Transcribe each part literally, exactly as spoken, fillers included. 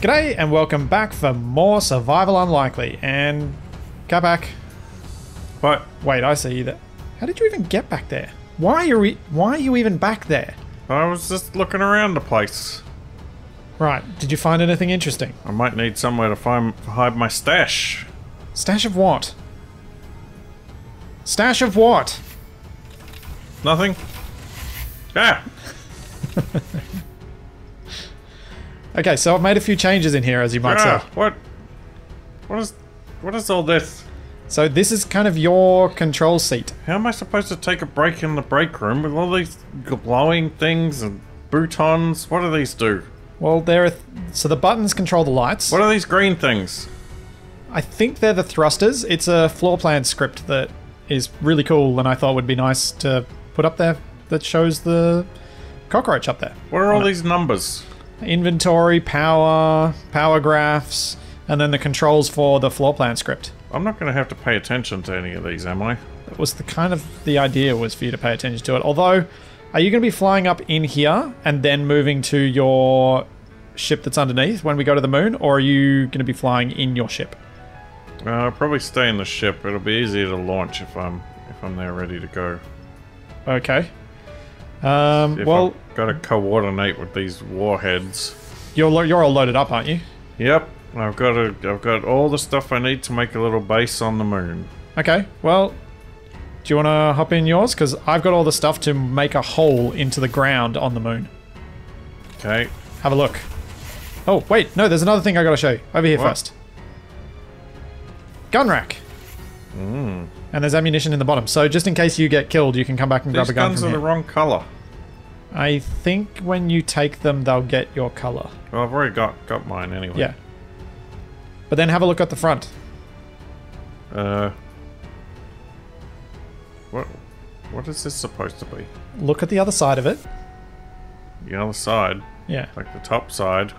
G'day and welcome back for more Survival Unlikely, and Capac. What? Wait, I see you there. How did you even get back there? Why are we? Why are you even back there? I was just looking around the place. Right. Did you find anything interesting? I might need somewhere to find hide my stash. Stash of what? Stash of what? Nothing. Ah. Okay, so I've made a few changes in here, as you might ah, say. What? What is? What is all this? So this is kind of your control seat. How am I supposed to take a break in the break room with all these glowing things and boutons? What do these do? Well, there are... Th so the buttons control the lights. What are these green things? I think they're the thrusters. It's a floor plan script that is really cool and I thought would be nice to put up there that shows the cockroach up there. What are all these numbers? Inventory, power, power graphs, and then the controls for the floor plan script. I'm not going to have to pay attention to any of these, am I? That was the kind of the idea was for you to pay attention to it. Although, are you going to be flying up in here and then moving to your ship that's underneath when we go to the moon? Or are you going to be flying in your ship? Uh, I'll probably stay in the ship. It'll be easier to launch if I'm if I'm there ready to go. Okay. Um, well, I've got to coordinate with these warheads. You're lo you're all loaded up, aren't you? Yep. I've got a, I've got all the stuff I need to make a little base on the moon. Okay, well, do you want to hop in yours? Because I've got all the stuff to make a hole into the ground on the moon. Okay. Have a look. Oh, wait, no, there's another thing I got to show you. Over here what? First. Gun rack. Mm. And there's ammunition in the bottom. So just in case you get killed, you can come back and These grab a gun from here. These guns are the wrong colour. I think when you take them, they'll get your colour. Well, I've already got, got mine anyway. Yeah. But then have a look at the front. Uh, what, what is this supposed to be? Look at the other side of it. The other side? Yeah. Like the top side?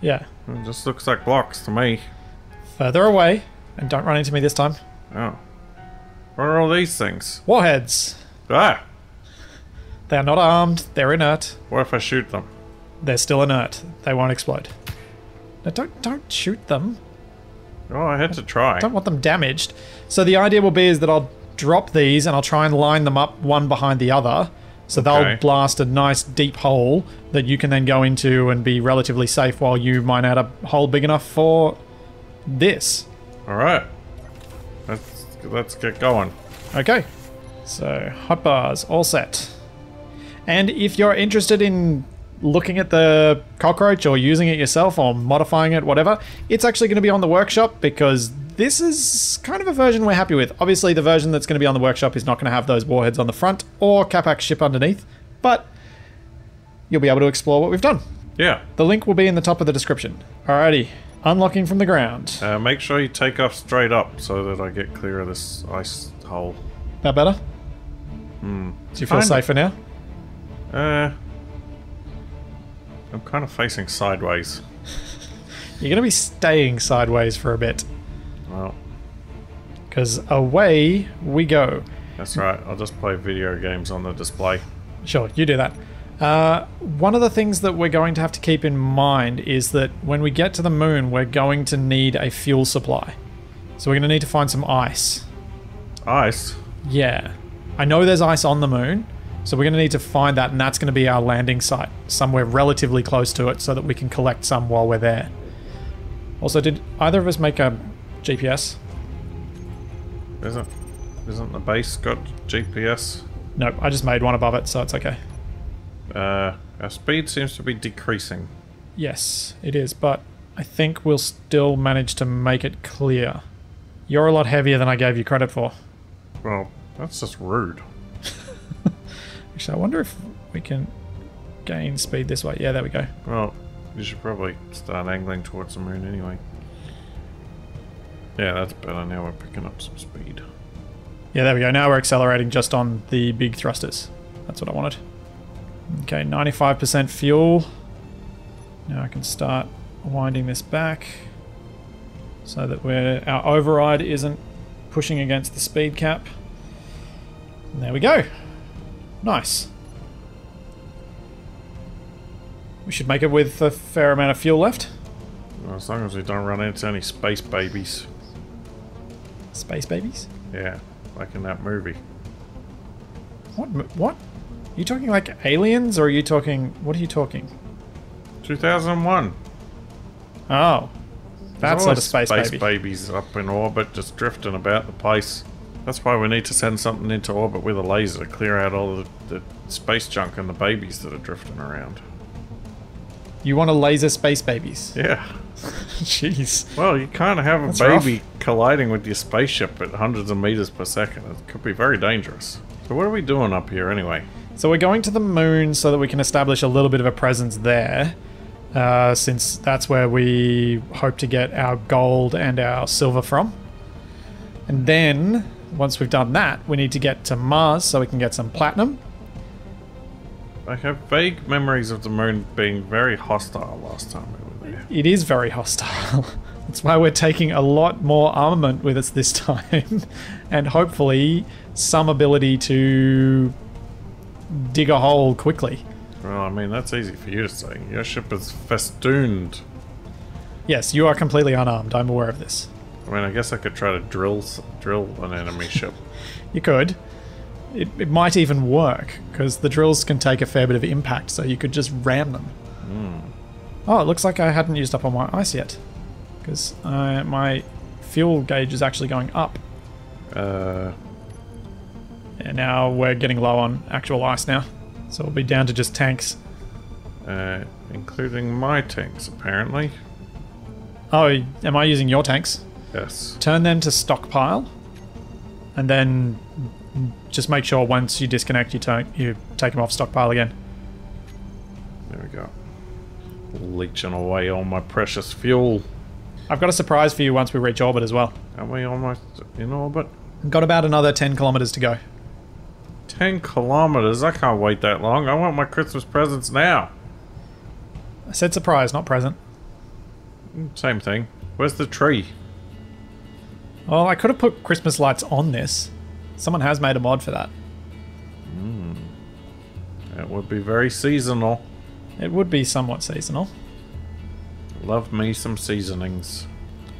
Yeah. It just looks like blocks to me. Further away. And don't run into me this time. Oh. What are all these things? Warheads. Ah! They're not armed. They're inert. What if I shoot them? They're still inert. They won't explode. No, don't, don't shoot them. Oh, I had to try. I don't want them damaged. So the idea will be is that I'll drop these and I'll try and line them up one behind the other. So okay. They'll blast a nice deep hole that you can then go into and be relatively safe while you mine out a hole big enough for this. Alright. Let's, let's get going. Okay. So, hot bars all set. And if you're interested in looking at the cockroach or using it yourself or modifying it, whatever, it's actually going to be on the workshop because this is kind of a version we're happy with. Obviously the version that's going to be on the workshop is not going to have those warheads on the front or Capac's ship underneath, but you'll be able to explore what we've done. Yeah. The link will be in the top of the description. Alrighty, unlocking from the ground. Uh, make sure you take off straight up so that I get clear of this ice hole. That better? Hmm. Do you feel I'm... safer now? Uh... I'm kind of facing sideways. You're going to be staying sideways for a bit. Well. Because away we go. That's right. I'll just play video games on the display. Sure, you do that. Uh, one of the things that we're going to have to keep in mind is that when we get to the moon, we're going to need a fuel supply. So we're going to need to find some ice. Ice? Yeah. I know there's ice on the moon. So we're going to need to find that, and that's going to be our landing site, somewhere relatively close to it so that we can collect some while we're there. Also, did either of us make a G P S? Isn't, isn't the base got G P S? Nope, I just made one above it, so it's okay. Uh, our speed seems to be decreasing. Yes, it is, but I think we'll still manage to make it clear. You're a lot heavier than I gave you credit for. Well, that's just rude. Actually, I wonder if we can gain speed this way. Yeah, there we go. Well, you should probably start angling towards the moon anyway. Yeah, that's better. Now we're picking up some speed. Yeah, there we go. Now we're accelerating just on the big thrusters. That's what I wanted. Okay, ninety-five percent fuel. Now I can start winding this back so that we're, our override isn't pushing against the speed cap. And there we go. Nice. We should make it with a fair amount of fuel left. Well, as long as we don't run into any space babies. Space babies? Yeah, like in that movie. What? What? Are you talking like aliens, or are you talking... What are you talking? two thousand one. Oh. That's not a space baby. Space babies up in orbit, just drifting about the place. That's why we need to send something into orbit with a laser to clear out all the, the space junk and the babies that are drifting around. You want to laser space babies? Yeah. Jeez. Well, you can't have a That's baby rough. colliding with your spaceship at hundreds of meters per second. It could be very dangerous. So what are we doing up here anyway? So we're going to the moon so that we can establish a little bit of a presence there. Uh, since that's where we hope to get our gold and our silver from. And then, once we've done that, we need to get to Mars so we can get some platinum. I have vague memories of the moon being very hostile last time we were there. It is very hostile. That's why we're taking a lot more armament with us this time. And hopefully, some ability to dig a hole quickly. Well, I mean, that's easy for you to say. Your ship is festooned. Yes, you are completely unarmed. I'm aware of this. I mean, I guess I could try to drill drill an enemy ship. You could. It, it might even work, because the drills can take a fair bit of impact, so you could just ram them. Mm. Oh, it looks like I hadn't used up all my ice yet, because uh, my fuel gauge is actually going up. Uh. And now we're getting low on actual ice now. So we'll be down to just tanks. Uh, including my tanks, apparently. Oh, am I using your tanks? Yes. Turn them to stockpile. And then just make sure once you disconnect, you, you take them off stockpile again. There we go. Leeching away all my precious fuel. I've got a surprise for you once we reach orbit as well. Are we almost in orbit? I've got about another ten kilometers to go. ten kilometers? I can't wait that long. I want my Christmas presents now. I said surprise, not present. Same thing. Where's the tree? Well, I could have put Christmas lights on this. Someone has made a mod for that. Mm. That would be very seasonal. It would be somewhat seasonal. Love me some seasonings.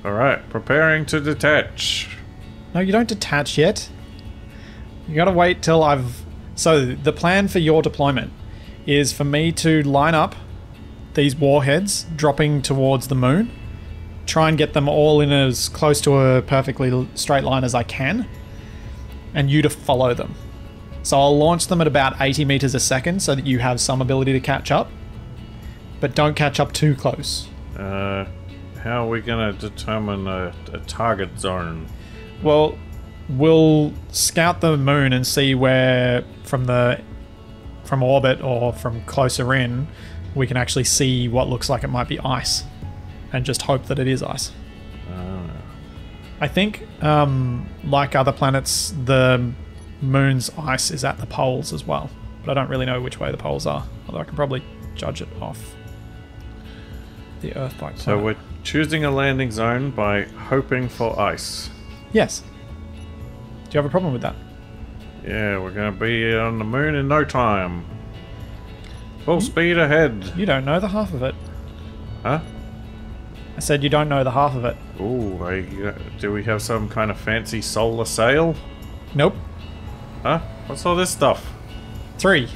Alright, preparing to detach. No, you don't detach yet. You gotta wait till I've... So, the plan for your deployment is for me to line up these warheads dropping towards the moon. Try and get them all in as close to a perfectly straight line as I can. And you to follow them. So I'll launch them at about eighty meters a second so that you have some ability to catch up. But don't catch up too close. Uh, how are we gonna determine a, a target zone? Well... We'll scout the moon and see where from the from orbit or from closer in we can actually see what looks like it might be ice and just hope that it is ice. Uh. I think um, like other planets the moon's ice is at the poles as well, but I don't really know which way the poles are, although I can probably judge it off the Earth like so planet. We're choosing a landing zone by hoping for ice. Yes. Do you have a problem with that? Yeah, we're going to be on the moon in no time. Full you, speed ahead. You don't know the half of it. Huh? I said you don't know the half of it. Ooh, I, do we have some kind of fancy solar sail? Nope. Huh? What's all this stuff? Three.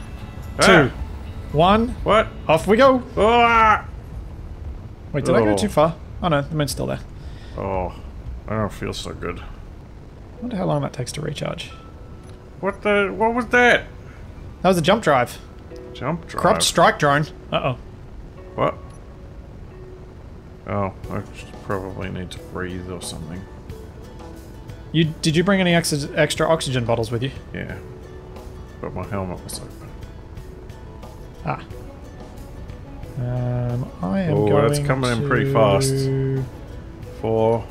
Ah. Two. One. What? Off we go. Ah. Wait, did oh. I go too far? Oh no, the moon's still there. Oh, I don't feel so good. I wonder how long that takes to recharge. What the... What was that? That was a jump drive. Jump drive? Cropped strike drone. Uh-oh. What? Oh, I probably need to breathe or something. You... Did you bring any ex extra oxygen bottles with you? Yeah. But my helmet was open. Ah. Um, I am Ooh, going to... Oh, that's coming in pretty fast. Four...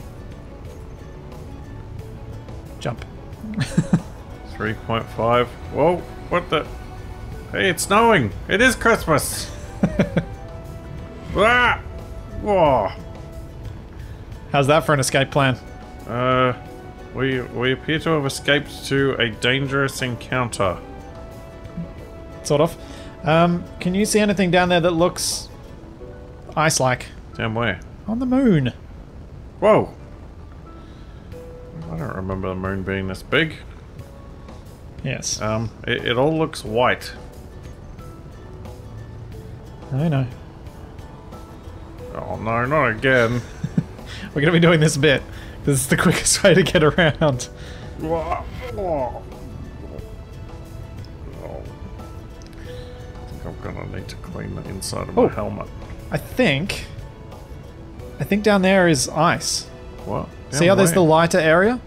Jump. three point five. Whoa, what the? Hey, it's snowing. It is Christmas. Ah! Whoa. How's that for an escape plan? Uh, we we appear to have escaped to a dangerous encounter. Sort of. Um, can you see anything down there that looks ice-like? Down where? On the moon. Whoa. I don't remember the moon being this big. Yes. Um, it, it all looks white. I know. Oh no, not again. We're going to be doing this bit. This is the quickest way to get around. Oh, oh. Oh. I think I'm going to need to clean the inside of my oh. helmet. I think... I think down there is ice. What? Damn See how way. there's the lighter area?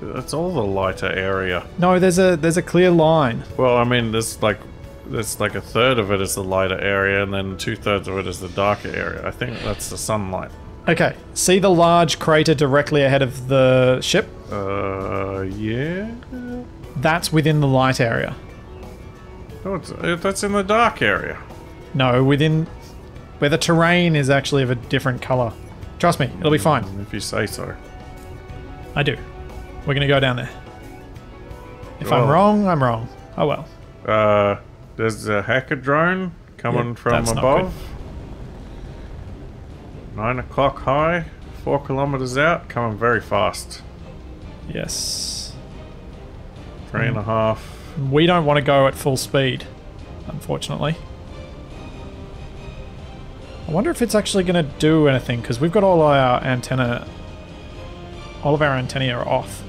That's all the lighter area. No, there's a there's a clear line. Well, I mean, there's like there's like a third of it is the lighter area, and then two thirds of it is the darker area. I think that's the sunlight. Okay. See the large crater directly ahead of the ship? Uh, yeah. That's within the light area. Oh, it's, that's in the dark area. No, within. Where the terrain is actually of a different colour. Trust me, it'll be fine. If you say so. I do. We're gonna go down there. If well, I'm wrong, I'm wrong. Oh well. Uh, there's a hacker drone coming yeah, from above. Nine o'clock high, four kilometres out, coming very fast. Yes. Three mm. and a half. We don't want to go at full speed, unfortunately. I wonder if it's actually going to do anything, because we've got all our antenna... All of our antennae are off.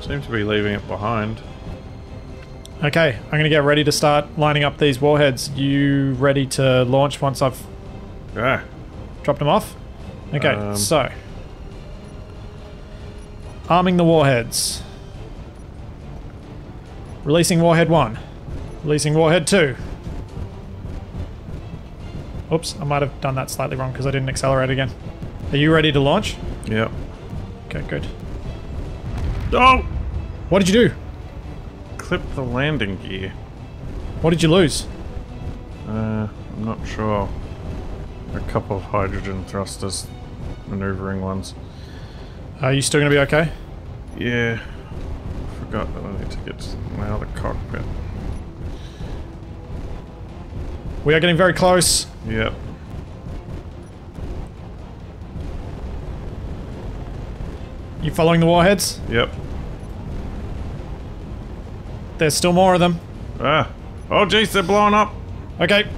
Seems to be leaving it behind. Okay, I'm going to get ready to start lining up these warheads. You ready to launch once I've... Yeah. Dropped them off? Okay, um, so... Arming the warheads. Releasing warhead one. Releasing warhead two. Oops, I might have done that slightly wrong because I didn't accelerate again. Are you ready to launch? Yep. Okay, good. Oh! What did you do? Clip the landing gear. What did you lose? Uh, I'm not sure. A couple of hydrogen thrusters. Maneuvering ones. Are you still going to be okay? Yeah. I forgot that I need to get to my other cockpit. We are getting very close. Yep. You following the warheads? Yep. There's still more of them. Ah. Oh jeez, they're blowing up. Okay.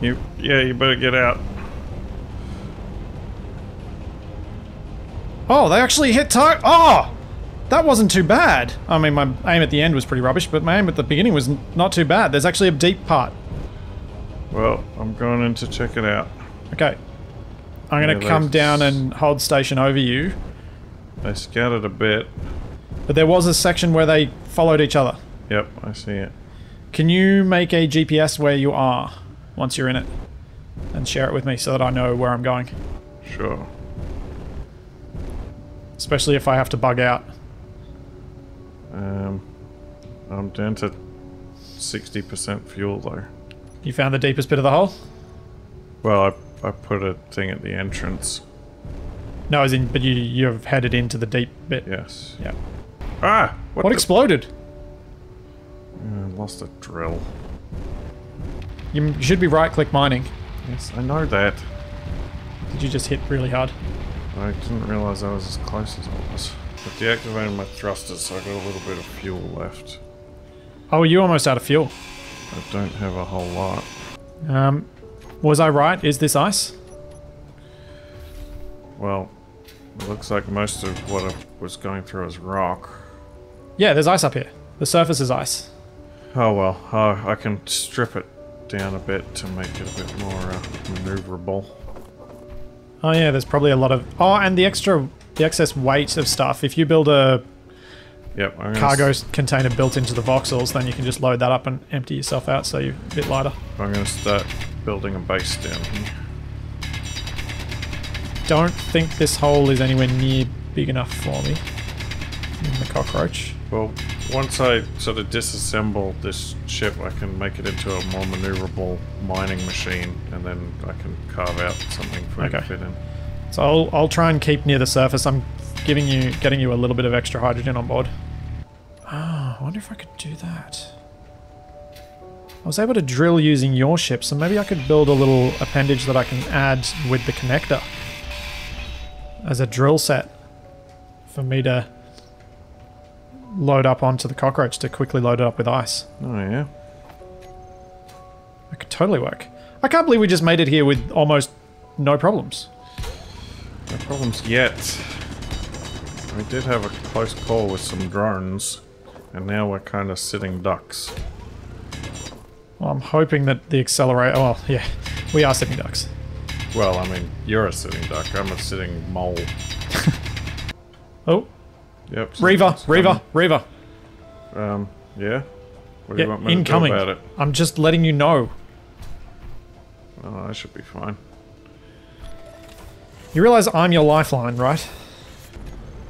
You yeah, you better get out. Oh, they actually hit tar- Oh! That wasn't too bad. I mean, my aim at the end was pretty rubbish, but my aim at the beginning was not too bad. There's actually a deep part. Well, I'm going in to check it out. Okay. I'm yeah, going to come down and hold station over you. They scattered a bit. But there was a section where they followed each other. Yep, I see it. Can you make a G P S where you are once you're in it? And share it with me so that I know where I'm going. Sure. Especially if I have to bug out. Um, I'm down to sixty percent fuel though. You found the deepest bit of the hole? Well, I, I put a thing at the entrance. No, as in, but you, you've headed into the deep bit. Yes. Yeah. Ah! What, what exploded? I lost a drill. You should be right-click mining. Yes, I know that. Did you just hit really hard? I didn't realise I was as close as I was. I deactivated my thrusters, so I got a little bit of fuel left. Oh, you're almost out of fuel. I don't have a whole lot. Um, was I right? Is this ice? Well, it looks like most of what I was going through is rock. Yeah, there's ice up here. The surface is ice. Oh well, uh, I can strip it down a bit to make it a bit more uh, maneuverable. Oh yeah, there's probably a lot of... Oh, and the extra... the excess weight of stuff. If you build a... Yep, I'm cargo container built into the voxels, then you can just load that up and empty yourself out so you're a bit lighter. I'm going to start building a base down here. Don't think this hole is anywhere near big enough for me. In the cockroach. Well, once I sort of disassemble this ship, I can make it into a more maneuverable mining machine, and then I can carve out something for okay. it to fit in. So I'll, I'll try and keep near the surface. I'm giving you, getting you a little bit of extra hydrogen on board. Ah, oh, I wonder if I could do that. I was able to drill using your ship, so maybe I could build a little appendage that I can add with the connector as a drill set for me to load up onto the Cockroach to quickly load it up with ice. Oh yeah. That could totally work. I can't believe we just made it here with almost no problems. No problems yet. We did have a close call with some drones, and now we're kind of sitting ducks. Well, I'm hoping that the accelerator... Well, yeah, we are sitting ducks. Well, I mean, you're a sitting duck. I'm a sitting mole. Oh. Yep. Reaver, Reaver, Reaver. Um, yeah? What do yeah, you want me incoming. to do about it? I'm just letting you know. Oh, I should be fine. You realize I'm your lifeline, right?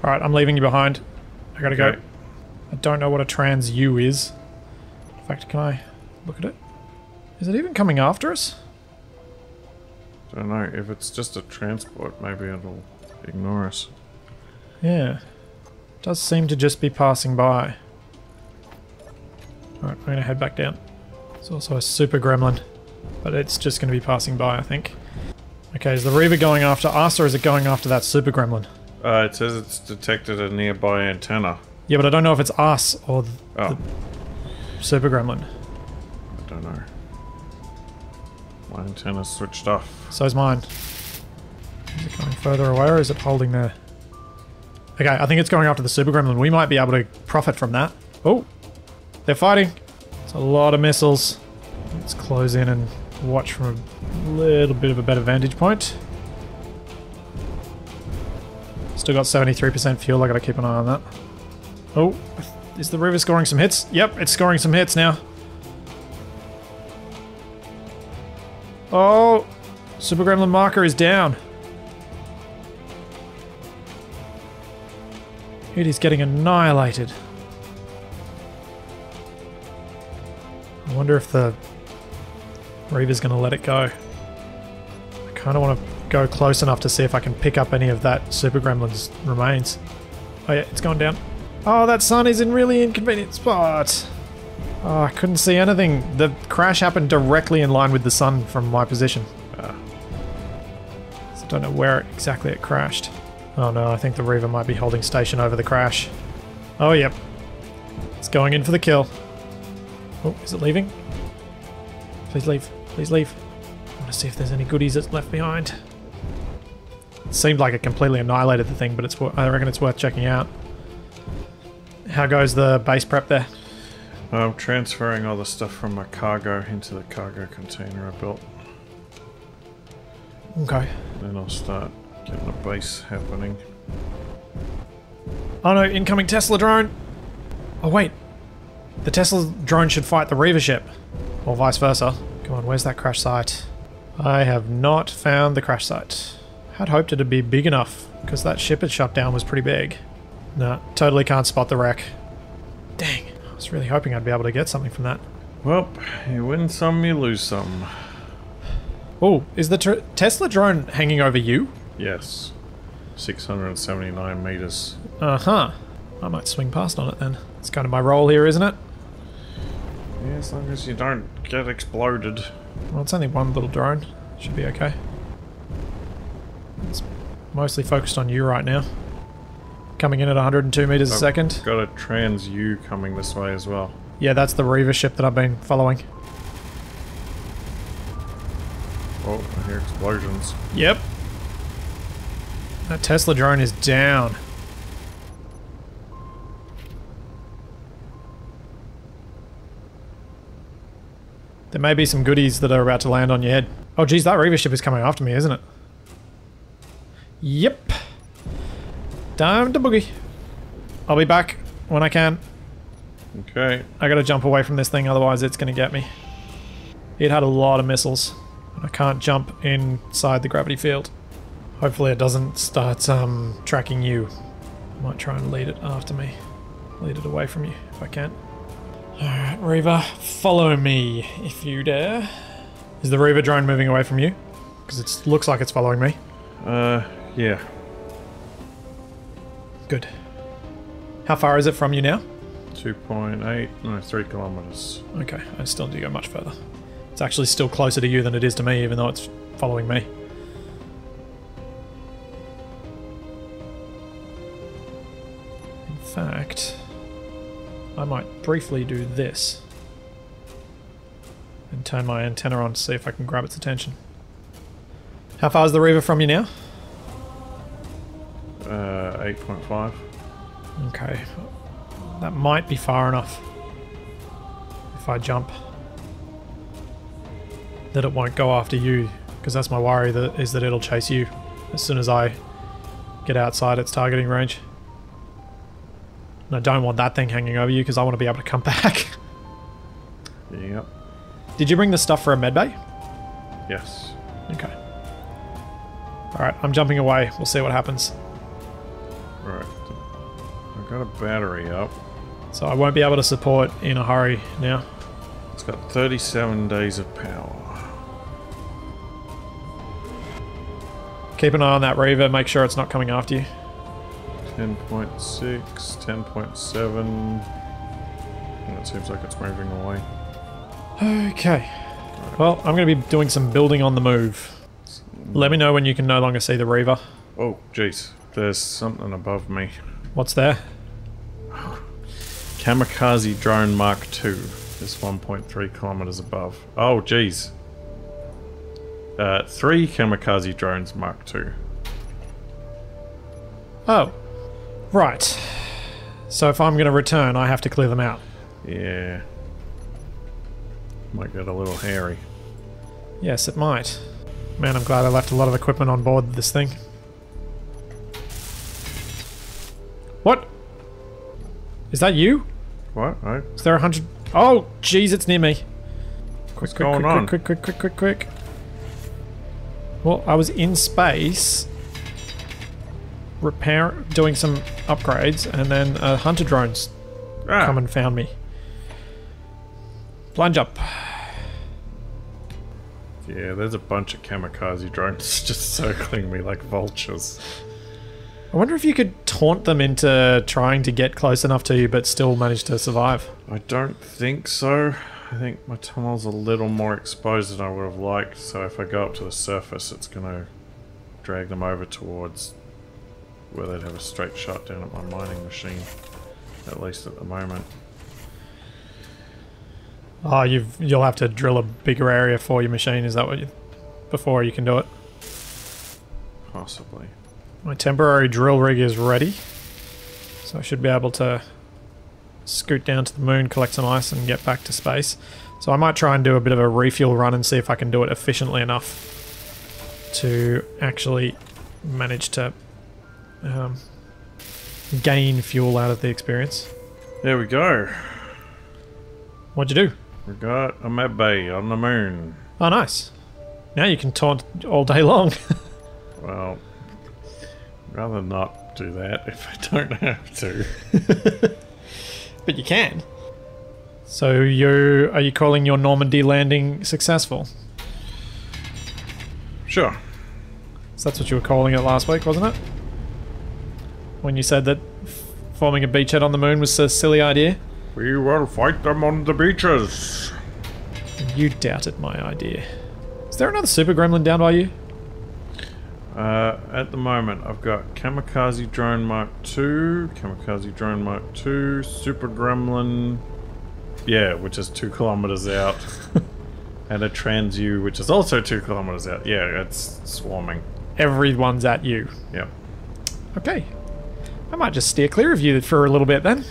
Alright, I'm leaving you behind. I gotta okay. go. I don't know what a trans U is. In fact, can I look at it? Is it even coming after us? I don't know. If it's just a transport, maybe it'll ignore us. Yeah. It does seem to just be passing by. Alright, we're gonna head back down. It's also a super gremlin, but it's just gonna be passing by, I think. Okay, is the Reaver going after us, or is it going after that super gremlin? Uh, it says it's detected a nearby antenna. Yeah, but I don't know if it's us or the, oh. the super gremlin. I don't know. My antenna's switched off. So's mine. Is it going further away or is it holding there? Okay, I think it's going after the super gremlin. We might be able to profit from that. Oh, they're fighting. It's a lot of missiles. Let's close in and watch from a little bit of a better vantage point. Still got seventy-three percent fuel, I gotta keep an eye on that. Oh, is the river scoring some hits? Yep, it's scoring some hits now. Oh, Super Gremlin marker is down. It is getting annihilated. I wonder if the Reaver's gonna let it go. I kinda wanna go close enough to see if I can pick up any of that Super Gremlin's remains. Oh yeah, it's gone down. Oh, that sun is in really inconvenient spot. Oh, I couldn't see anything. The crash happened directly in line with the sun from my position. Uh, so I don't know where exactly it crashed. Oh no, I think the Reaver might be holding station over the crash. Oh yep. It's going in for the kill. Oh, is it leaving? Please leave. Please leave. I want to see if there's any goodies that's left behind. It seemed like it completely annihilated the thing, but it's I reckon it's worth checking out. How goes the base prep there? I'm transferring all the stuff from my cargo into the cargo container I built. Okay. Then I'll start getting a base happening. Oh no, incoming Tesla drone! Oh wait. The Tesla drone should fight the Reaver ship. Or vice versa. Come on, where's that crash site? I have not found the crash site. Had hoped it'd be big enough, because that ship it shut down was pretty big. No, totally can't spot the wreck. Dang, I was really hoping I'd be able to get something from that. Well, you win some, you lose some. Oh, is the tr Tesla drone hanging over you? Yes. six hundred seventy-nine meters. Uh-huh. I might swing past on it then. It's kind of my role here, isn't it? Yeah, as long as you don't get exploded. Well, it's only one little drone. Should be okay. It's mostly focused on you right now. Coming in at one hundred two meters I've a second. Got a Trans-U coming this way as well. Yeah, that's the Reaver ship that I've been following. Oh, I hear explosions. Yep. That Tesla drone is down. There may be some goodies that are about to land on your head. Oh geez, that Reaver ship is coming after me, isn't it? Yep. Time to boogie. I'll be back when I can. Okay. I gotta jump away from this thing, otherwise it's gonna get me. It had a lot of missiles. I can't jump inside the gravity field. Hopefully it doesn't start um, tracking you. I might try and lead it after me. Lead it away from you, if I can. Alright, Reaver, follow me, if you dare. Is the Reaver drone moving away from you? Because it looks like it's following me. Uh, yeah. Good. How far is it from you now? two point eight, no, three kilometers. Okay, I still need to go much further. It's actually still closer to you than it is to me, even though it's following me. In fact, I might briefly do this and turn my antenna on to see if I can grab its attention. How far is the Reaver from you now? Uh, eight point five. Okay, that might be far enough if I jump that it won't go after you, because that's my worry, that is that it'll chase you as soon as I get outside its targeting range. And I don't want that thing hanging over you because I want to be able to come back. Yep. Did you bring the stuff for a medbay? Yes. Okay. Alright, I'm jumping away. We'll see what happens. Right. I've got a battery up. So I won't be able to support in a hurry now. It's got thirty-seven days of power. Keep an eye on that Reaver. Make sure it's not coming after you. ten point six, ten point seven. And it seems like it's moving away. Okay. Right. Well, I'm going to be doing some building on the move. Let me know when you can no longer see the Reaver. Oh, jeez. There's something above me. What's there? Kamikaze Drone Mark two. It's one point three kilometers above. Oh, jeez. Uh, three Kamikaze Drones Mark two. Oh. Right. So if I'm going to return, I have to clear them out. Yeah. Might get a little hairy. Yes, it might. Man, I'm glad I left a lot of equipment on board this thing. What? Is that you? What? I... Is there a hundred... Oh, jeez, it's near me. What's quick, going quick, on? Quick, quick, quick, quick, quick, quick. Well, I was in space, repair, doing some upgrades, and then uh, hunter drones ah. come and found me. Plunge up. Yeah, there's a bunch of kamikaze drones just circling me like vultures. I wonder if you could taunt them into trying to get close enough to you but still manage to survive. I don't think so. I think my tunnel's a little more exposed than I would have liked, so if I go up to the surface it's gonna drag them over towards where they'd have a straight shot down at my mining machine, at least at the moment. Oh, you've, you'll have to drill a bigger area for your machine, is that what you... before you can do it? Possibly. My temporary drill rig is ready, so I should be able to scoot down to the moon, collect some ice and get back to space. So I might try and do a bit of a refuel run and see if I can do it efficiently enough to actually manage to um, gain fuel out of the experience. There we go. What'd you do? We got a medbay on the moon. Oh, nice. Now you can taunt all day long. Well, I'd rather not do that if I don't have to. But you can. So you are you calling your Normandy landing successful? Sure. So that's what you were calling it last week, wasn't it? When you said that forming a beachhead on the moon was a silly idea? We will fight them on the beaches. You doubted my idea. Is there another Super Gremlin down by you? Uh, at the moment, I've got Kamikaze Drone Mark two, Kamikaze Drone Mark two, Super Gremlin, yeah, which is two kilometers out, and a Trans-U, which is also two kilometers out. Yeah, it's swarming. Everyone's at you. Yep. Okay. I might just steer clear of you for a little bit then.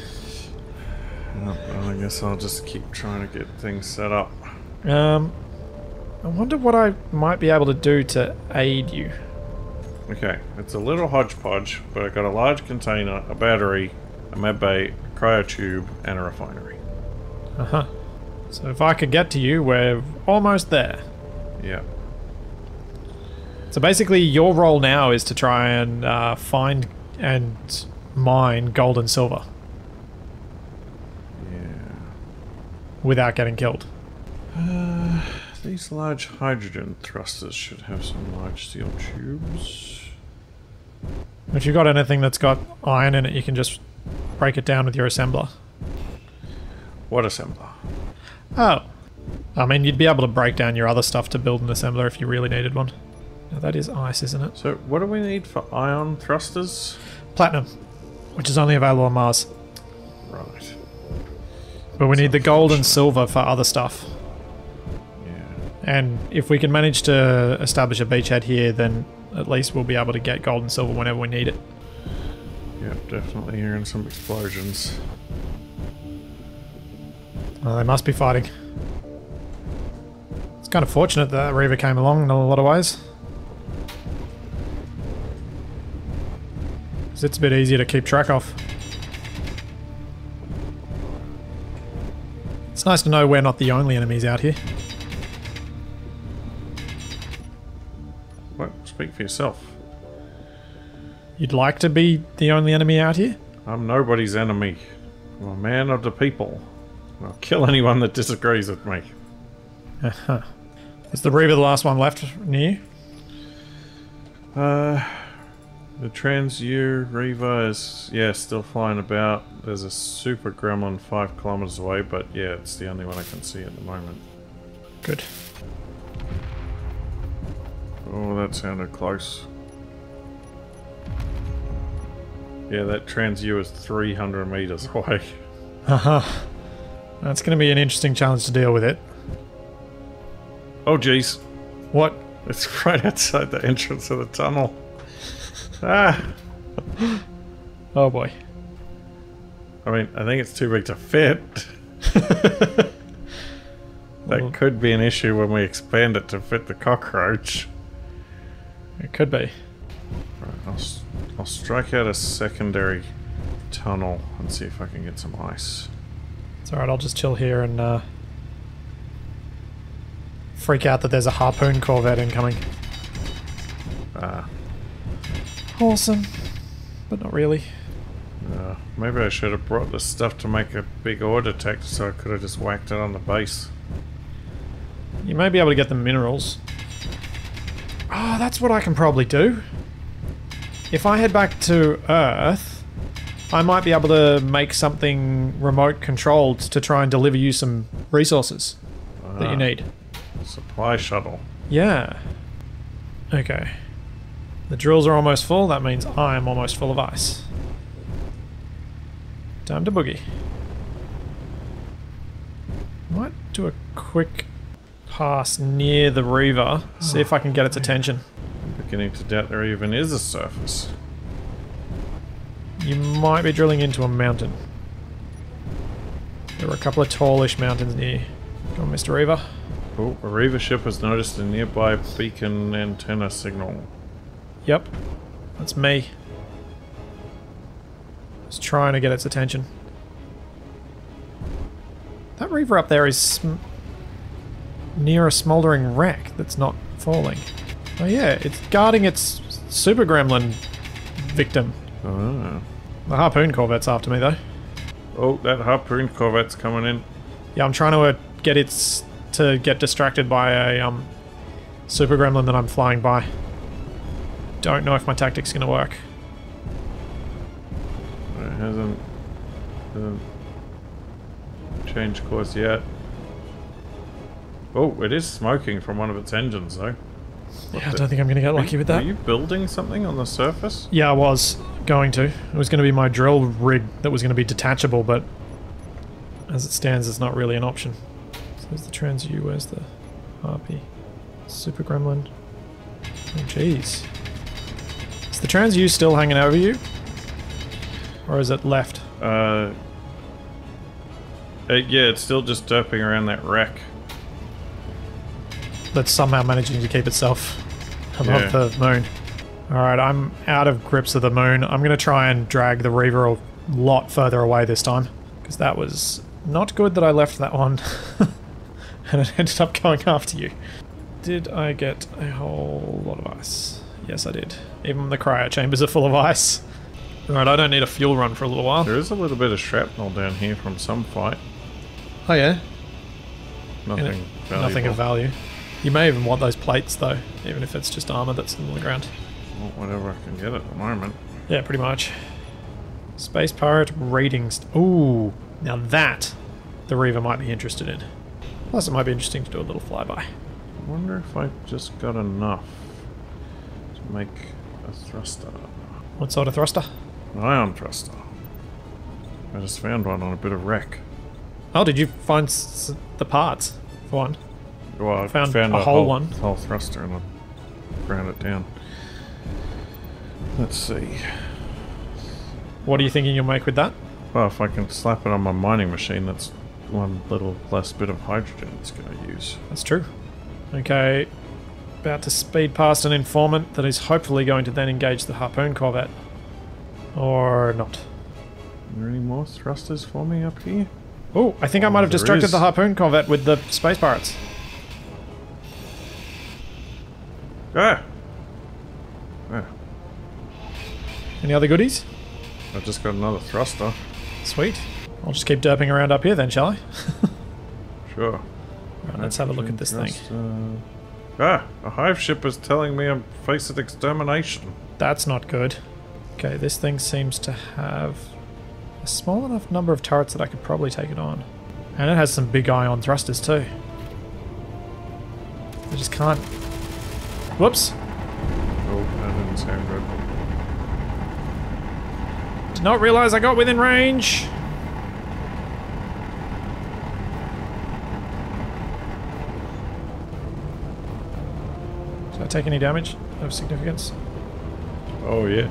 Well, I guess I'll just keep trying to get things set up. Um, I wonder what I might be able to do to aid you. Okay, it's a little hodgepodge, but I got a large container, a battery, a medbay, a cryotube, and a refinery. Uh-huh. So if I could get to you, we're almost there. Yeah. So basically your role now is to try and uh, find and mine gold and silver. Without getting killed. Uh, these large hydrogen thrusters should have some large steel tubes. If you've got anything that's got iron in it, you can just break it down with your assembler. What assembler? Oh. I mean, you'd be able to break down your other stuff to build an assembler if you really needed one. Now that is ice, isn't it? So what do we need for ion thrusters? Platinum, which is only available on Mars. Right. But we need the gold and silver for other stuff. Yeah. And if we can manage to establish a beachhead here, then at least we'll be able to get gold and silver whenever we need it. Yep, definitely hearing some explosions. Oh, they must be fighting. It's kind of fortunate that Reaver came along in a lot of ways. Because it's a bit easier to keep track of. It's nice to know we're not the only enemies out here. Well, speak for yourself. You'd like to be the only enemy out here? I'm nobody's enemy. I'm a man of the people. I'll kill anyone that disagrees with me. Uh-huh. Is the Reaver the last one left near you? Uh, the Trans-U Reaver is, yeah, still flying about. There's a Super Gremlin five kilometers away, but yeah, it's the only one I can see at the moment. Good. Oh, that sounded close. Yeah, that Trans-U is three hundred meters away. Haha. Uh-huh. That's going to be an interesting challenge to deal with it. Oh jeez. What? It's right outside the entrance of the tunnel. Ah! Oh boy. I mean, I think it's too big to fit. That well, could be an issue when we expand it to fit the cockroach. It could be. Right, I'll, I'll strike out a secondary tunnel and see if I can get some ice. It's alright, I'll just chill here and uh, freak out that there's a Harpoon corvette incoming. Ah. Uh, awesome. But not really. Uh, maybe I should have brought this stuff to make a big ore detector so I could have just whacked it on the base. You may be able to get the minerals. Oh, that's what I can probably do. If I head back to Earth, I might be able to make something remote controlled to try and deliver you some resources uh, that you need. Supply shuttle. Yeah. Okay. The drills are almost full, that means I am almost full of ice. Time to boogie. Might do a quick pass near the Reaver, see if I can get its attention. I'm beginning to doubt there even is a surface. You might be drilling into a mountain. There were a couple of tallish mountains near. Come on, Mister Reaver. Oh, a Reaver ship has noticed a nearby beacon antenna signal. Yep, that's me. It's trying to get its attention. That Reaver up there is sm near a smouldering wreck that's not falling. Oh yeah, it's guarding its Super Gremlin victim. Oh. The Harpoon corvette's after me though. Oh, that Harpoon corvette's coming in. Yeah, I'm trying to uh, get its to get distracted by a um, Super Gremlin that I'm flying by. Don't know if my tactic's gonna work. It hasn't, hasn't changed course yet. Oh, it is smoking from one of its engines though. What yeah, I don't think I'm gonna get lucky you, with that. Were you building something on the surface? Yeah, I was going to. It was gonna be my drill rig that was gonna be detachable, but as it stands, it's not really an option. So there's the Trans-U, where's the R P? Super Gremlin. Oh, jeez. Is the Trans-U still hanging over you? Or is it left? Uh, it, yeah, it's still just derping around that wreck. That's somehow managing to keep itself above yeah. the moon. Alright, I'm out of grips of the moon. I'm going to try and drag the Reaver a lot further away this time. Because that was not good that I left that one. And it ended up going after you. Did I get a whole lot of ice? Yes, I did. Even the cryo chambers are full of ice. Alright, I don't need a fuel run for a little while. There is a little bit of shrapnel down here from some fight. Oh yeah? Nothing it, valuable. Nothing of value. You may even want those plates though, even if it's just armor that's on the ground. Well, whatever I can get at the moment. Yeah, pretty much. Space Pirate ratings. Ooh, now that the Reaver might be interested in. Plus it might be interesting to do a little flyby. I wonder if I just got enough to make a thruster. What sort of thruster? An ion thruster. I just found one on a bit of wreck. Oh, did you find s the parts for one? Well, I found, found a, a whole, whole one. Whole thruster, and I ground it down. Let's see. What are you thinking you'll make with that? Well, if I can slap it on my mining machine, that's one little less bit of hydrogen it's going to use. That's true. Okay, about to speed past an informant that is hopefully going to then engage the Harpoon corvette. Or not. Are there any more thrusters for me up here? Oh, I think oh, I might have distracted is. the Harpoon corvette with the Space Pirates. Ah! Ah. Any other goodies? I've just got another thruster. Sweet. I'll just keep derping around up here then, shall I? Sure. Right, let's have a look at this thruster. thing. Ah! A hive ship is telling me I'm facing extermination. That's not good. Okay, this thing seems to have a small enough number of turrets that I could probably take it on. And it has some big ion thrusters too. I just can't... Whoops! Oh, that didn't sound good. Did not realize I got within range. Did I take any damage of significance? Oh yeah.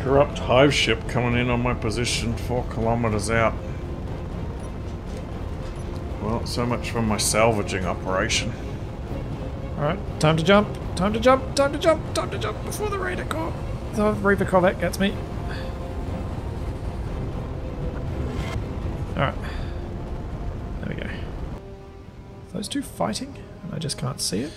Corrupt hive ship coming in on my position four kilometers out. Well, so much for my salvaging operation. Alright, time to jump, time to jump, time to jump, time to jump before the Reaver corvette, the Reaver corvette gets me. Alright. There we go. Are those two fighting? And I just can't see it.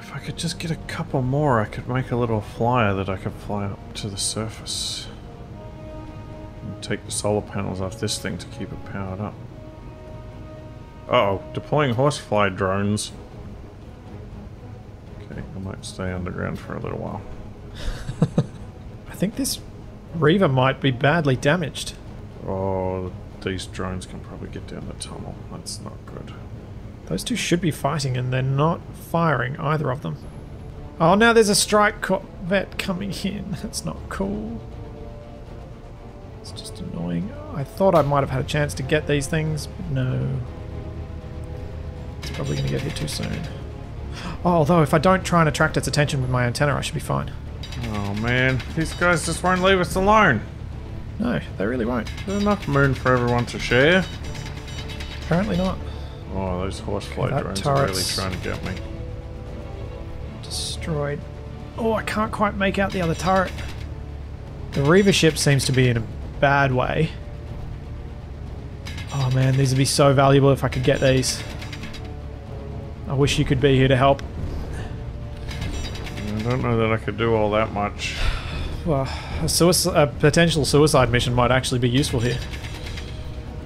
If I could just get a couple more, I could make a little flyer that I could fly up to the surface. And take the solar panels off this thing to keep it powered up. Uh-oh, deploying horsefly drones. Okay, I might stay underground for a little while. I think this Reaver might be badly damaged. Oh, these drones can probably get down the tunnel. That's not good. Those two should be fighting and they're not firing, either of them. Oh, now there's a strike corvette coming in. That's not cool. It's just annoying. I thought I might have had a chance to get these things, but no. It's probably going to get here too soon. Oh, although, if I don't try and attract its attention with my antenna, I should be fine. Oh, man. These guys just won't leave us alone. No, they really won't. There's enough moon for everyone to share. Apparently not. Oh, those horsefly okay, drones are really trying to get me. Destroyed. Oh, I can't quite make out the other turret. The Reaver ship seems to be in a bad way. Oh man, these would be so valuable if I could get these. I wish you could be here to help. I don't know that I could do all that much. Well, a, suicide, a potential suicide mission might actually be useful here.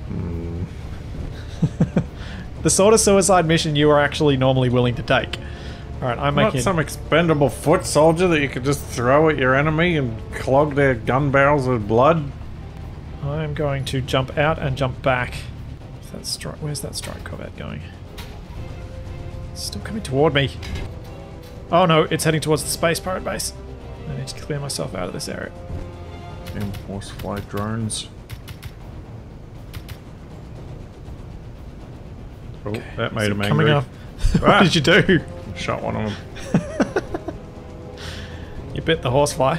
Mm. The sort of suicide mission you are actually normally willing to take. Alright, I'm making... Not some expendable foot soldier that you could just throw at your enemy and clog their gun barrels with blood. I'm going to jump out and jump back. That's stri- Where's that strike corvette going? It's still coming toward me. Oh no, it's heading towards the Space Pirate base. I need to clear myself out of this area. Damn horsefly drones. Oh, okay. That made him angry. Up. What ah, did you do? Shot one of them. You bit the horsefly.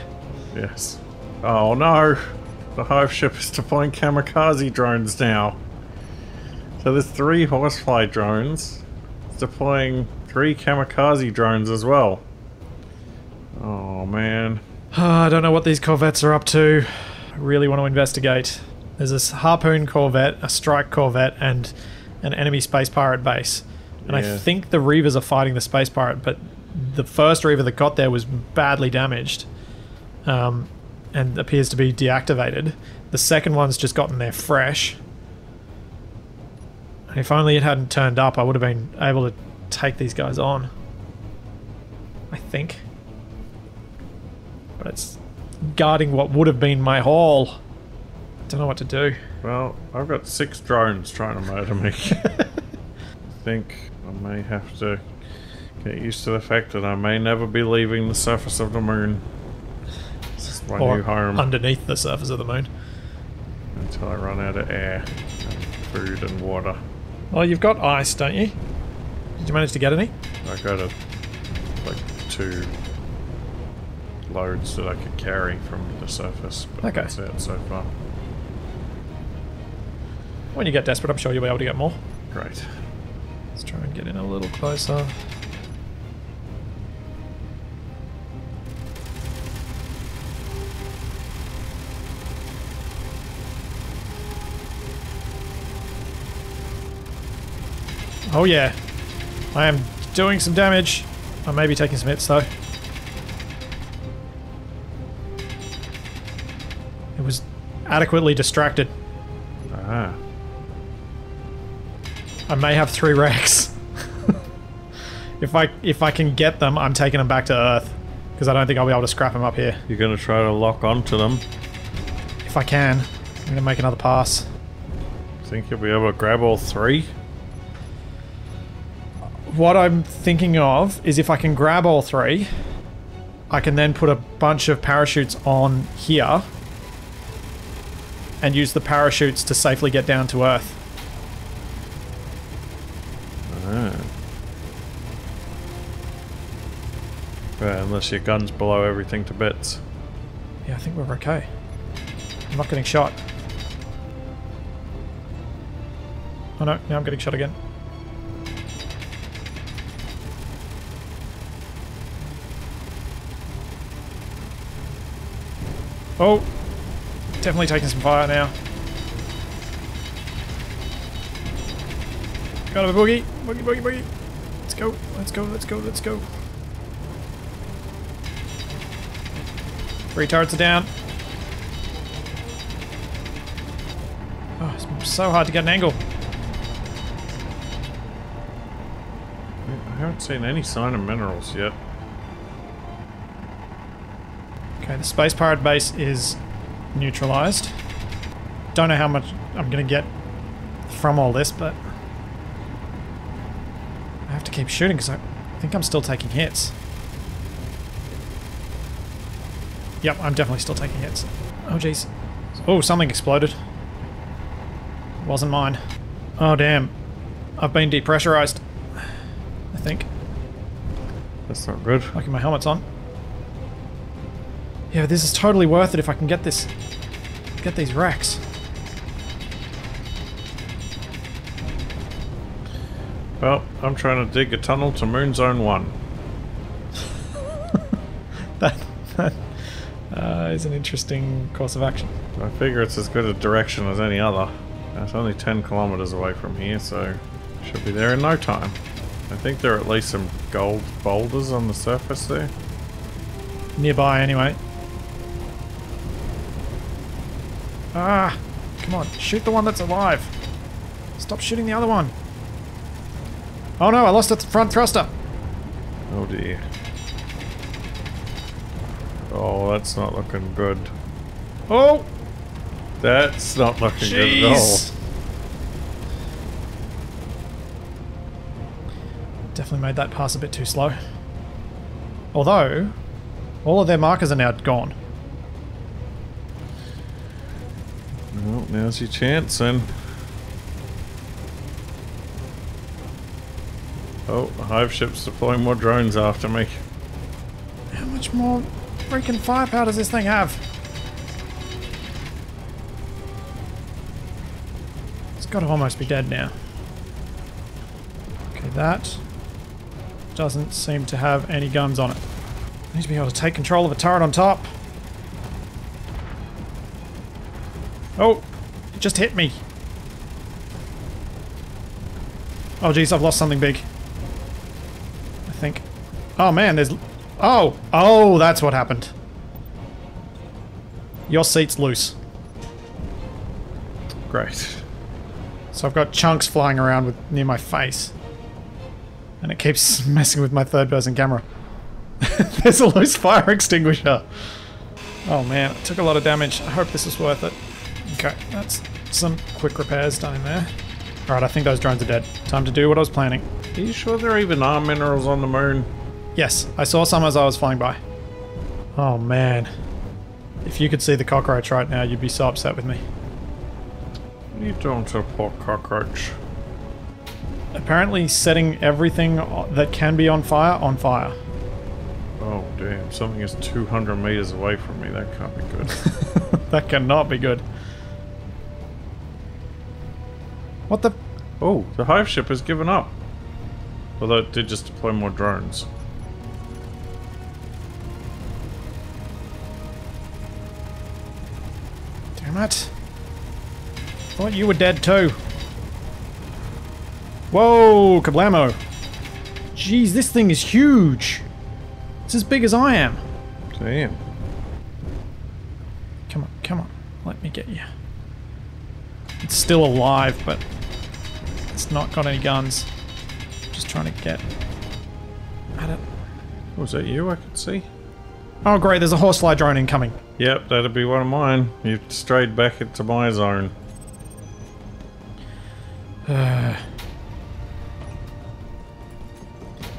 Yes. Oh no! The hive ship is deploying kamikaze drones now. So there's three horsefly drones. It's deploying three kamikaze drones as well. Oh man. Oh, I don't know what these corvettes are up to. I really want to investigate. There's this Harpoon corvette, a Strike corvette, and an enemy Space Pirate base. And yeah. I think the Reavers are fighting the Space Pirate, but the first Reaver that got there was badly damaged. Um, and appears to be deactivated. The second one's just gotten there fresh. And if only it hadn't turned up, I would have been able to take these guys on. I think. But it's guarding what would have been my haul. I don't know what to do. Well, I've got six drones trying to murder me. I think I may have to get used to the fact that I may never be leaving the surface of the moon. This is my or new home. Underneath the surface of the moon. Until I run out of air and food and water. Well, you've got ice, don't you? Did you manage to get any? I got a, like two loads that I could carry from the surface. But okay. That's it so far. When you get desperate, I'm sure you'll be able to get more. Great. Let's try and get in a little closer. Oh yeah, I am doing some damage. I may be taking some hits though. It was adequately distracted. Ah. I may have three wrecks. if I if I can get them, I'm taking them back to Earth, because I don't think I'll be able to scrap them up here. You're gonna try to lock onto them. If I can, I'm gonna make another pass. Think you'll be able to grab all three? What I'm thinking of is if I can grab all three, I can then put a bunch of parachutes on here and use the parachutes to safely get down to Earth. Unless your gun's blow everything to bits. Yeah, I think we're okay. I'm not getting shot. Oh no, now I'm getting shot again. Oh! Definitely taking some fire now. Got a boogie! Boogie, boogie, boogie! Let's go, let's go, let's go, let's go. Three turrets are down. Oh, it's so hard to get an angle. I haven't seen any sign of minerals yet. Okay, the Space Pirate base is neutralized. Don't know how much I'm gonna get from all this, but I have to keep shooting because I think I'm still taking hits. Yep, I'm definitely still taking hits. Oh jeez. Oh, something exploded. Wasn't mine. Oh damn. I've been depressurized. I think. That's not good. Lucky my helmet's on. Yeah, this is totally worth it if I can get this. Get these racks. Well, I'm trying to dig a tunnel to Moon Zone one. that... that... Uh, is an interesting course of action. I figure it's as good a direction as any other. It's only ten kilometers away from here, so should be there in no time. I think there are at least some gold boulders on the surface there. Nearby, anyway. Ah! Come on, shoot the one that's alive! Stop shooting the other one! Oh no, I lost its front thruster! Oh dear. Oh, that's not looking good. Oh! That's not looking Jeez. good at all. Definitely made that pass a bit too slow. Although, all of their markers are now gone. Well, now's your chance then. Oh, the Hive ship's deploying more drones after me. How much more freaking firepower does this thing have? It's got to almost be dead now. Okay, that doesn't seem to have any guns on it. I need to be able to take control of a turret on top. Oh, it just hit me. Oh geez, I've lost something big. I think. Oh man, there's... Oh! Oh, that's what happened. Your seat's loose. Great. So I've got chunks flying around with, near my face. And it keeps messing with my third-person camera. There's a loose fire extinguisher. Oh man, it took a lot of damage. I hope this is worth it. Okay, that's some quick repairs done in there. Alright, I think those drones are dead. Time to do what I was planning. Are you sure there even are minerals on the moon? Yes, I saw some as I was flying by. Oh man. If you could see the cockroach right now, you'd be so upset with me. What are you doing to a poor cockroach? Apparently setting everything that can be on fire, on fire. Oh damn, something is two hundred meters away from me. That can't be good. That cannot be good. What the? Oh, the Hive ship has given up. Although it did just deploy more drones. Damn it. Thought you were dead too. Whoa, kablamo. Jeez, this thing is huge. It's as big as I am. Damn. Come on, come on. Let me get you. It's still alive, but it's not got any guns. Just trying to get at it. Was that you? I could see. Oh great, there's a horsefly drone incoming. Yep, that'd be one of mine. You've strayed back into my zone. Uh,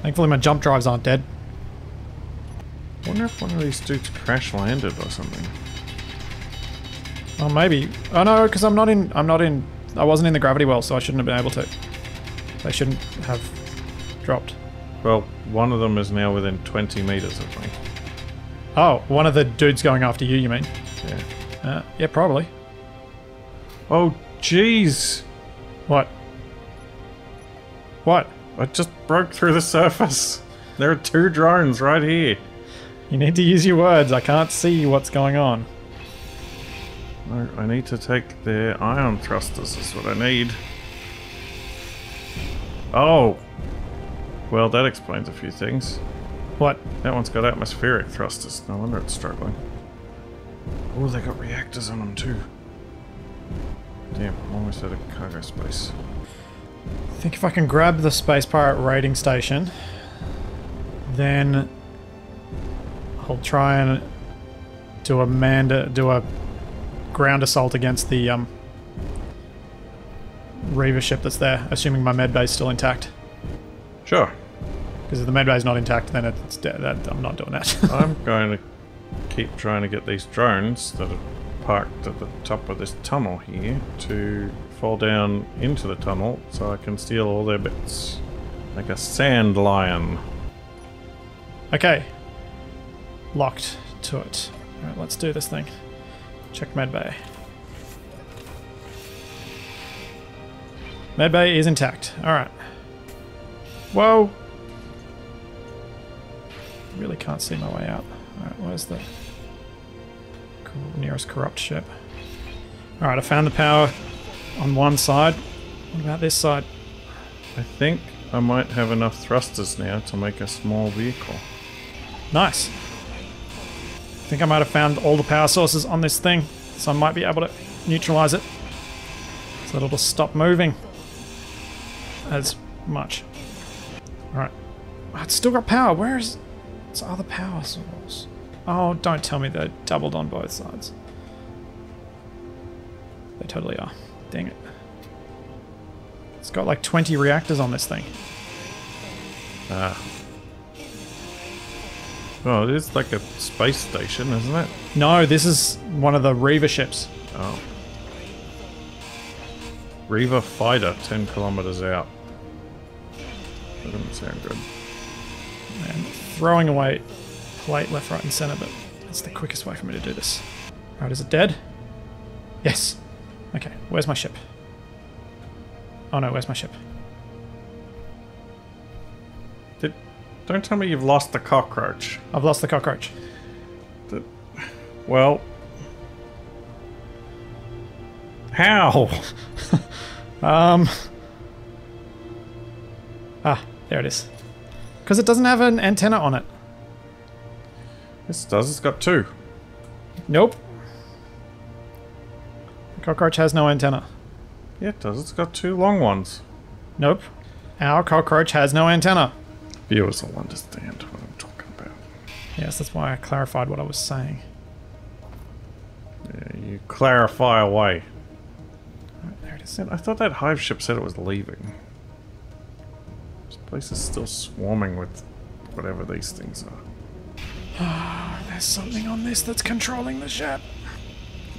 thankfully my jump drives aren't dead. I wonder if one of these dudes crash landed or something. Oh maybe. Oh no, because I'm not in. I'm not in. I wasn't in the gravity well, so I shouldn't have been able to. They shouldn't have dropped. Well, one of them is now within twenty meters of me. Oh, one of the dudes going after you, you mean? Yeah. Uh, yeah, probably. Oh, jeez. What? What? I just broke through the surface. There are two drones right here. You need to use your words. I can't see what's going on. No, I need to take their ion thrusters is what I need. Oh! Well, that explains a few things. What? That one's got atmospheric thrusters. No wonder it's struggling. Oh, they got reactors on them too. Damn, I'm almost out of cargo space. I think if I can grab the Space Pirate raiding station, then I'll try and do a manda, do a ground assault against the um, Reaver ship that's there, assuming my med bay's still intact. Sure. Because if the med bay's not intact, then it's dead. That, I'm not doing that. I'm going to keep trying to get these drones that are parked at the top of this tunnel here to fall down into the tunnel so I can steal all their bits. Like a sand lion. Okay. Locked to it. Alright, let's do this thing. Check med bay. Medbay is intact. Alright. Whoa! Really can't see my way out. Alright, where's the nearest corrupt ship? Alright, I found the power on one side. What about this side? I think I might have enough thrusters now to make a small vehicle. Nice! I think I might have found all the power sources on this thing, so I might be able to neutralize it. So it'll just stop moving as much. Alright. Oh, it's still got power. Where is its other power source? Oh, don't tell me they doubled on both sides. They totally are. Dang it. It's got like twenty reactors on this thing. Ah. Oh, it is like a space station, isn't it? No, this is one of the Reaver ships. Oh. Reaver fighter, ten kilometers out. That doesn't sound good. And throwing away plate left, right, and center, but that's the quickest way for me to do this. Alright, is it dead? Yes. Okay, where's my ship? Oh no, where's my ship? Did, don't tell me you've lost the cockroach. I've lost the cockroach. The, well... How? um... Ah, there it is. Because it doesn't have an antenna on it. This does, it's got two. Nope. The cockroach has no antenna. Yeah, it does, it's got two long ones. Nope. Our cockroach has no antenna. Viewers will understand what I'm talking about. Yes, that's why I clarified what I was saying. Yeah, you clarify away. I said, I thought that hive ship said it was leaving. This place is still swarming with whatever these things are. Ah, oh, there's something on this that's controlling the ship.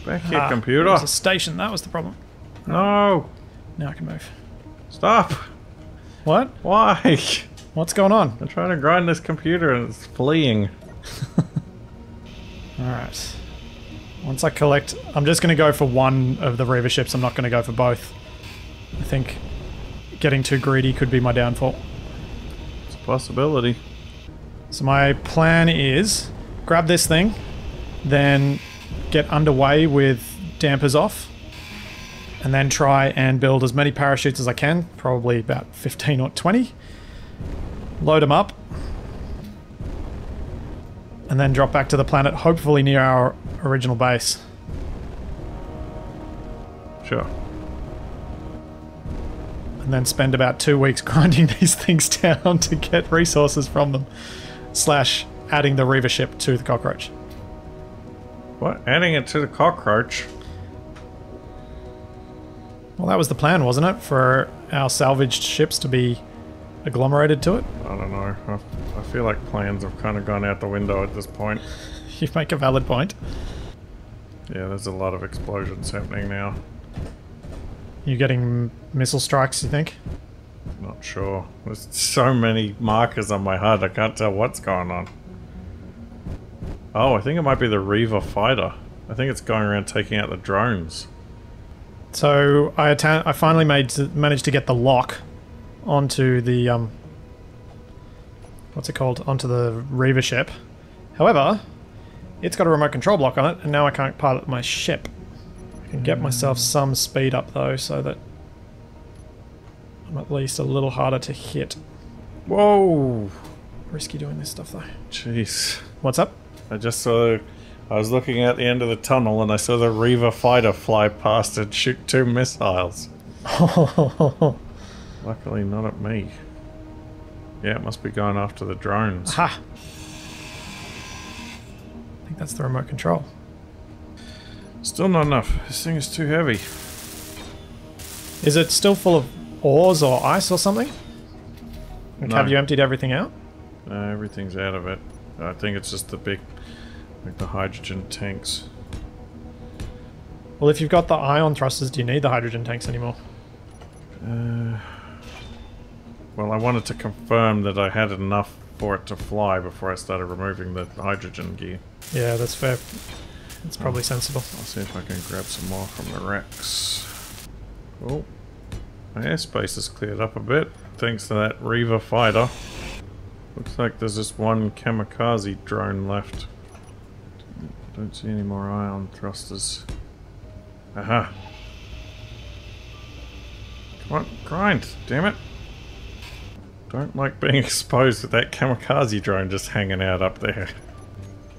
Back here, ah, computer. There was a station. That was the problem. No. Now I can move. Stop. What? Why? What's going on? I'm trying to grind this computer and it's fleeing. Alright. Once I collect... I'm just going to go for one of the Reaver ships. I'm not going to go for both. I think getting too greedy could be my downfall. It's a possibility. So my plan is grab this thing, then get underway with dampers off, and then try and build as many parachutes as I can, probably about fifteen or twenty. Load them up. And then drop back to the planet, hopefully near our original base. Sure. And then spend about two weeks grinding these things down to get resources from them. Slash, adding the Reaver ship to the Cockroach. What? Adding it to the Cockroach? Well, that was the plan, wasn't it? For our salvaged ships to be agglomerated to it? I don't know. I, I feel like plans have kind of gone out the window at this point. You make a valid point. Yeah, there's a lot of explosions happening now. You getting missile strikes, you think? Not sure. There's so many markers on my H U D, I can't tell what's going on. Oh, I think it might be the Reaver fighter. I think it's going around taking out the drones. So, I, I finally made to managed to get the lock onto the, um... what's it called? Onto the Reaver ship. However, it's got a remote control block on it, and now I can't pilot my ship. I can get myself some speed up, though, so that I'm at least a little harder to hit. Whoa! Risky doing this stuff, though. Jeez. What's up? I just saw... I was looking at the end of the tunnel and I saw the Reaver fighter fly past and shoot two missiles. Luckily not at me. Yeah, it must be going after the drones. Ha! I think that's the remote control. Still not enough. This thing is too heavy. Is it still full of ores or ice or something? Like, no. Have you emptied everything out? No, everything's out of it. I think it's just the big... like the hydrogen tanks. Well, if you've got the ion thrusters, do you need the hydrogen tanks anymore? Uh, well, I wanted to confirm that I had enough for it to fly before I started removing the hydrogen gear. Yeah, that's fair. It's probably oh, sensible. I'll see if I can grab some more from the wrecks. Oh, my airspace is cleared up a bit thanks to that Reaver fighter. Looks like there's just one kamikaze drone left. Don't see any more ion thrusters. Aha! Come on, grind! Damn it! Don't like being exposed with that kamikaze drone just hanging out up there.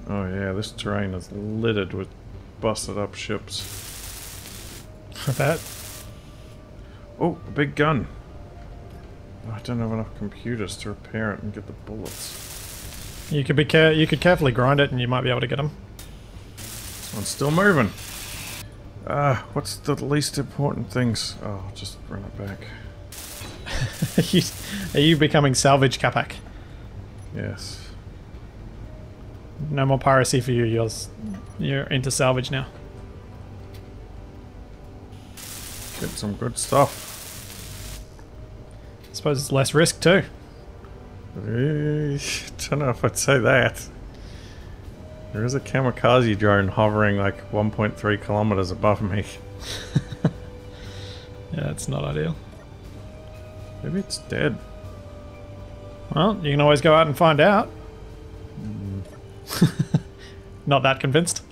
Oh yeah, this terrain is littered with busted up ships. That? Oh, a big gun! I don't have enough computers to repair it and get the bullets. You could be care- you could carefully grind it and you might be able to get them. I'm still moving. Ah, uh, what's the least important things? Oh, I'll just run it back. you, are you becoming salvage, Capac? Yes. No more piracy for you. You're, you're into salvage now. Get some good stuff. I suppose it's less risk too. I don't know if I'd say that. There is a kamikaze drone hovering like one point three kilometers above me. Yeah, that's not ideal. Maybe it's dead. Well, you can always go out and find out. Mm. Not that convinced.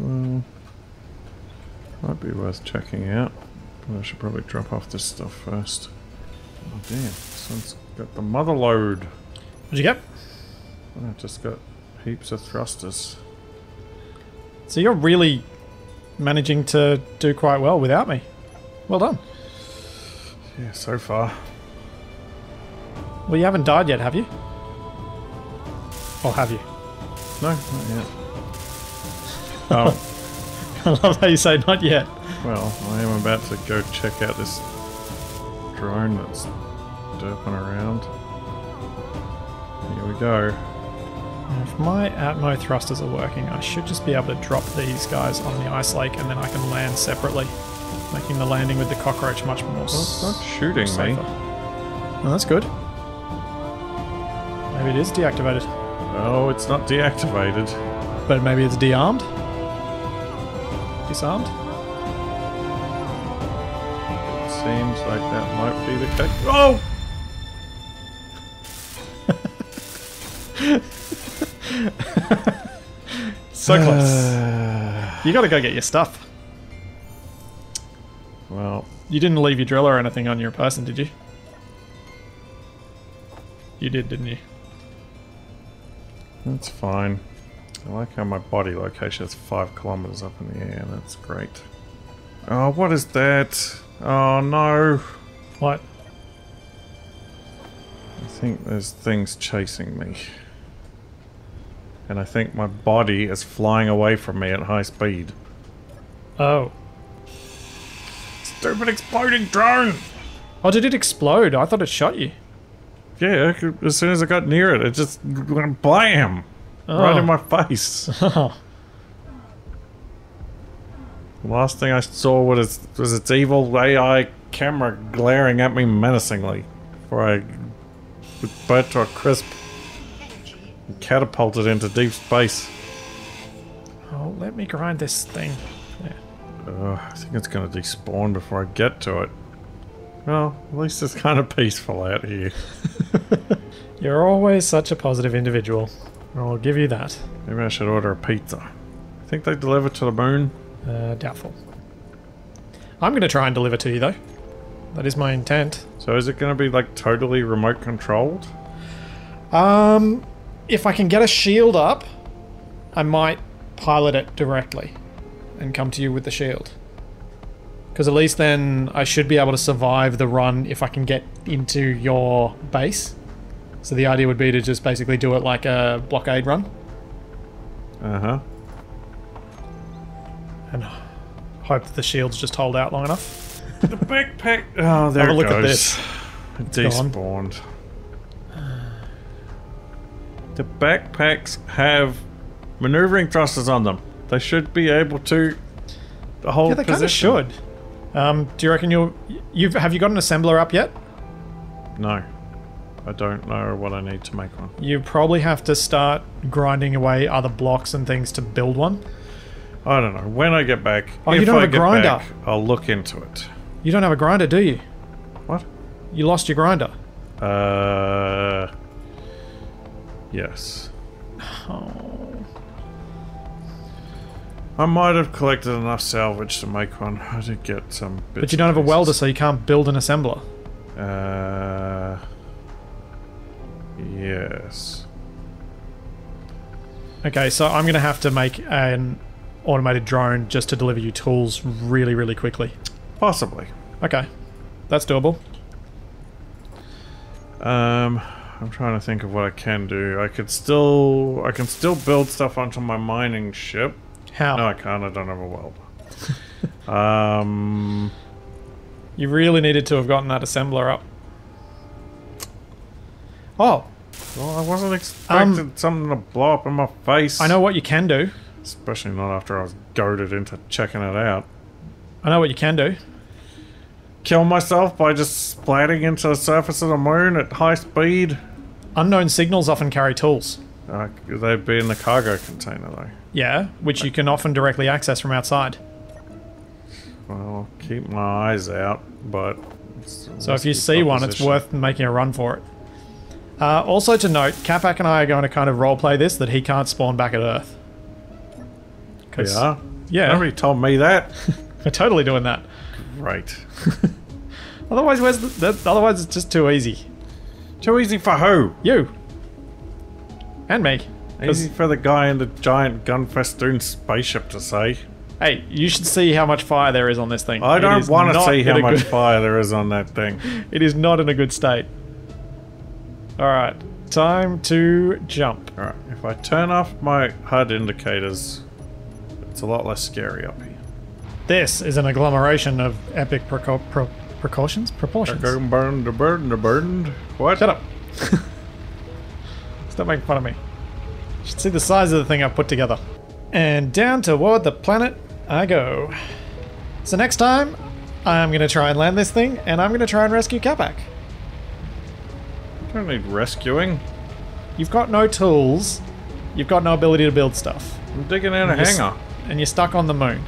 Well, might be worth checking out. But I should probably drop off this stuff first. Oh damn, this one's got the mother load. What'd you get? I just got... heaps of thrusters. So you're really managing to do quite well without me. Well done. Yeah, so far. Well, you haven't died yet, have you? Or have you? No, not yet. Oh. I love how you say not yet. Well, I am about to go check out this drone that's derping around. Here we go. If my outmo thrusters are working, I should just be able to drop these guys on the ice lake and then I can land separately, making the landing with the cockroach much more safer. Well, it's not shooting me. No, that's good. Maybe it is deactivated. No, it's not deactivated. But maybe it's de-armed? Disarmed? It seems like that might be the case. Oh! So close. Uh, you gotta go get your stuff. Well, you didn't leave your drill or anything on your person, did you? You did, didn't you? That's fine. I like how my body location is five kilometers up in the air. That's great. Oh, what is that? Oh no! What? I think there's things chasing me. And I think my body is flying away from me at high speed. Oh. Stupid exploding drone! Oh, did it explode? I thought it shot you. Yeah, as soon as I got near it, it just went blam! Oh. Right in my face. Oh. The last thing I saw was, was its evil A I camera glaring at me menacingly. Before I burnt to a crisp. Catapulted into deep space. Oh, let me grind this thing. Yeah. Uh, I think it's going to despawn before I get to it. Well, at least it's kind of peaceful out here. You're always such a positive individual. I'll give you that. Maybe I should order a pizza. I think they deliver to the moon. Uh, doubtful. I'm going to try and deliver to you though. That is my intent. So is it going to be like totally remote controlled? Um... If I can get a shield up, I might pilot it directly and come to you with the shield. Because at least then I should be able to survive the run if I can get into your base. So the idea would be to just basically do it like a blockade run. Uh-huh. And hope that the shields just hold out long enough. The backpack... Oh, there it goes. Have a look at this. It despawned. The backpacks have maneuvering thrusters on them. They should be able to hold yeah, they position. Kind of should. Um, do you reckon you'll... You've, have you got an assembler up yet? No. I don't know what I need to make one. You probably have to start grinding away other blocks and things to build one. I don't know. When I get back... Oh, if you don't have I a grinder. Back, I'll look into it. You don't have a grinder, do you? What? You lost your grinder. Uh... Yes. Oh. I might have collected enough salvage to make one. I did get some bits. But you don't have a welder, so you can't build an assembler. Uh. Yes. Okay, so I'm going to have to make an automated drone just to deliver you tools really, really quickly. Possibly. Okay. That's doable. Um... I'm trying to think of what I can do. I could still... I can still build stuff onto my mining ship. How? No, I can't. I don't have a welder. um... You really needed to have gotten that assembler up. Oh! Well, I wasn't expecting um, something to blow up in my face. I know what you can do. Especially not after I was goaded into checking it out. I know what you can do. Kill myself by just splatting into the surface of the moon at high speed. Unknown signals often carry tools. Uh, they'd be in the cargo container though. Yeah, which you can often directly access from outside. Well, I'll keep my eyes out, but... So if you see one, it's worth making a run for it. Uh, also to note, Capac and I are going to kind of roleplay this, that he can't spawn back at Earth. Yeah? Yeah. Nobody told me that. We're totally doing that. Right. Otherwise, where's the, that, otherwise it's just too easy. Too easy for who? You. And me. Easy for the guy in the giant gun festoon spaceship to say. Hey, you should see how much fire there is on this thing. I don't want to see how much fire there is on that thing. It is not in a good state. Alright, time to jump. Alright, if I turn off my H U D indicators, it's a lot less scary up here. This is an agglomeration of epic preco pro precautions? Proportions. Burn the burden, the burden. What? Shut up. Stop making fun of me. You should see the size of the thing I've put together. And down toward the planet I go. So next time, I'm going to try and land this thing, and I'm going to try and rescue Capac. I don't need rescuing. You've got no tools. You've got no ability to build stuff. I'm digging out and a hangar. And you're stuck on the moon.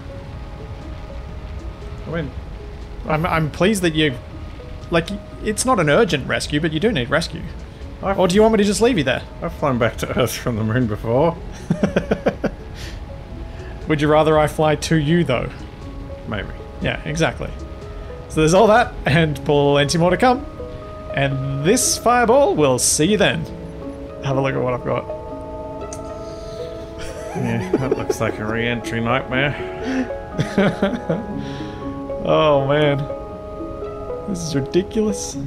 I mean... I'm, I'm pleased that you... Like, it's not an urgent rescue, but you do need rescue. I've, or do you want me to just leave you there? I've flown back to Earth from the moon before. Would you rather I fly to you, though? Maybe. Yeah, exactly. So there's all that, and plenty more to come. And this fireball, we'll see you then. Have a look at what I've got. Yeah, that looks like a re-entry nightmare. Oh, man. This is ridiculous.